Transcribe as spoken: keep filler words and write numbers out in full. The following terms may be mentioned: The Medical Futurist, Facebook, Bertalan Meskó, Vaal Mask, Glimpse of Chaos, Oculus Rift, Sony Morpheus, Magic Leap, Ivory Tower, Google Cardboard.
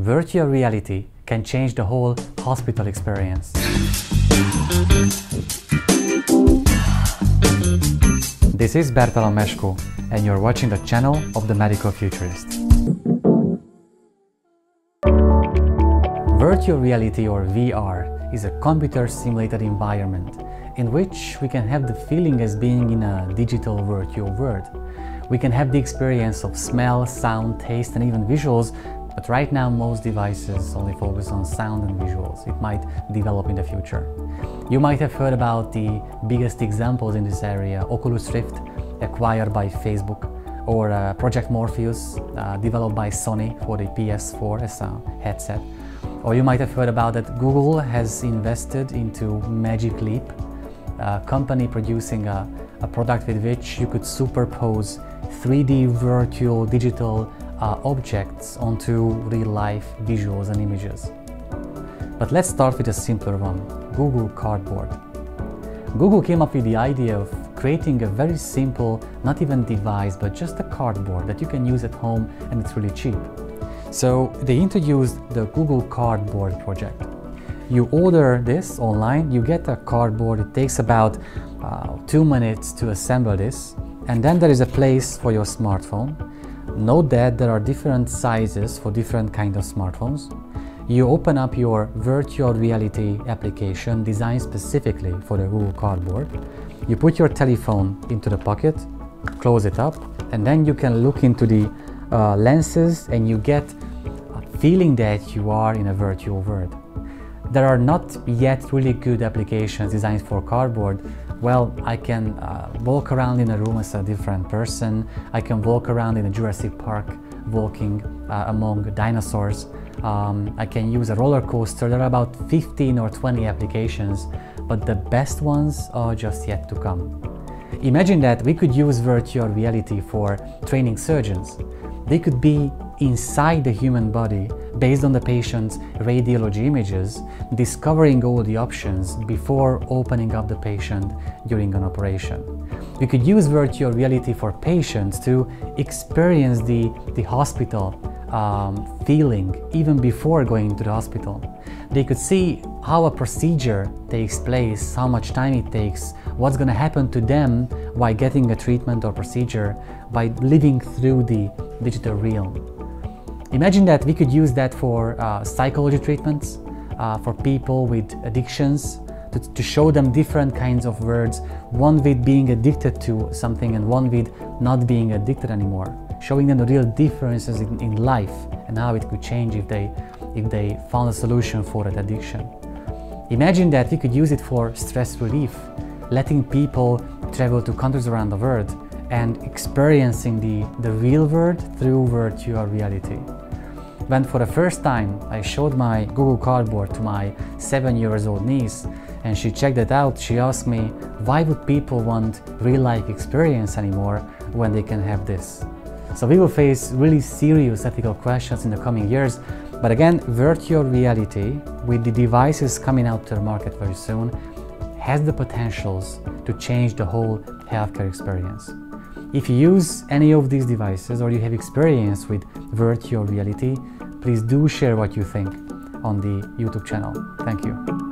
virtual reality can change the whole hospital experience. This is Bertalan Meskó, and you're watching the channel of The Medical Futurist. Virtual reality, or V R, is a computer-simulated environment in which we can have the feeling as being in a digital virtual world. We can have the experience of smell, sound, taste, and even visuals, but right now most devices only focus on sound and visuals. It might develop in the future. You might have heard about the biggest examples in this area: Oculus Rift, acquired by Facebook, or uh, Project Morpheus, uh, developed by Sony for the P S four as a headset. Or you might have heard about that Google has invested into Magic Leap, a company producing a, a product with which you could superpose three D virtual digital uh, objects onto real-life visuals and images. But let's start with a simpler one: Google Cardboard. Google came up with the idea of creating a very simple, not even device, but just a cardboard that you can use at home, and it's really cheap. So they introduced the Google Cardboard project. You order this online, you get a cardboard, it takes about uh, two minutes to assemble this, and then there is a place for your smartphone. Note that there are different sizes for different kinds of smartphones. You open up your virtual reality application designed specifically for the Google Cardboard. You put your telephone into the pocket, close it up, and then you can look into the uh, lenses, and you get a feeling that you are in a virtual world. There are not yet really good applications designed for cardboard. Well, I can uh, walk around in a room as a different person. I can walk around in a Jurassic Park, walking uh, among dinosaurs. Um, I can use a roller coaster. There are about fifteen or twenty applications, but the best ones are just yet to come. Imagine that we could use virtual reality for training surgeons. They could be inside the human body, based on the patient's radiology images, discovering all the options before opening up the patient during an operation. We could use virtual reality for patients to experience the, the hospital um, feeling even before going to the hospital. They could see how a procedure takes place, how much time it takes, what's going to happen to them while getting a treatment or procedure, by living through the digital realm. Imagine that we could use that for uh, psychology treatments, uh, for people with addictions, to, to show them different kinds of words, one with being addicted to something and one with not being addicted anymore, showing them the real differences in, in life and how it could change if they, if they found a solution for that addiction. Imagine that we could use it for stress relief, letting people travel to countries around the world and experiencing the, the real world through virtual reality. When for the first time I showed my Google Cardboard to my seven years old niece and she checked it out, she asked me, why would people want real-life experience anymore when they can have this? So we will face really serious ethical questions in the coming years, but again, virtual reality, with the devices coming out to the market very soon, has the potentials to change the whole healthcare experience. If you use any of these devices or you have experience with virtual reality, please do share what you think on the YouTube channel. Thank you.